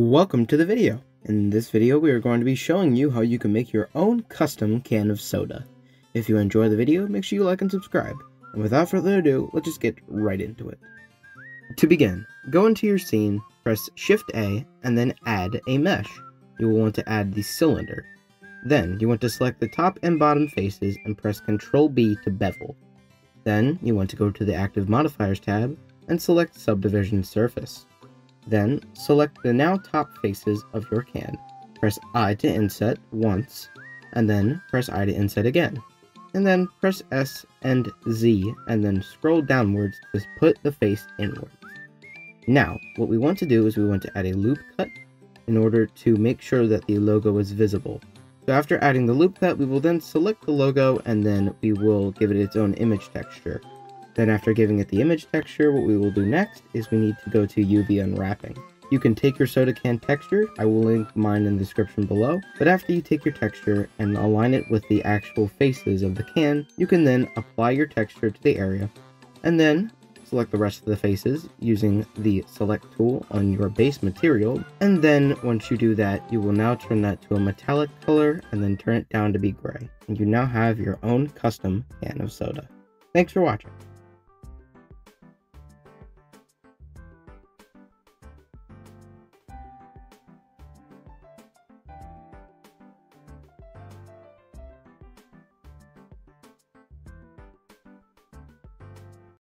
Welcome to the video. In this video we are going to be showing you how you can make your own custom can of soda. If you enjoy the video, make sure you like and subscribe. And without further ado, let's just get right into it. To begin, go into your scene, press Shift A, and then add a mesh. You will want to add the cylinder. Then you want to select the top and bottom faces and press Ctrl B to bevel. Then you want to go to the Active Modifiers tab and select Subdivision Surface. Then select the now top faces of your can. Press I to inset once, and then press I to inset again. And then press S and Z, and then scroll downwards to put the face inwards. Now, what we want to do is we want to add a loop cut in order to make sure that the logo is visible. So after adding the loop cut, we will then select the logo, and then we will give it its own image texture. Then after giving it the image texture, what we will do next is we need to go to UV unwrapping. You can take your soda can texture, I will link mine in the description below, but after you take your texture and align it with the actual faces of the can, you can then apply your texture to the area, and then select the rest of the faces using the select tool on your base material, and then once you do that, you will now turn that to a metallic color and then turn it down to be gray, and you now have your own custom can of soda. Thanks for watching.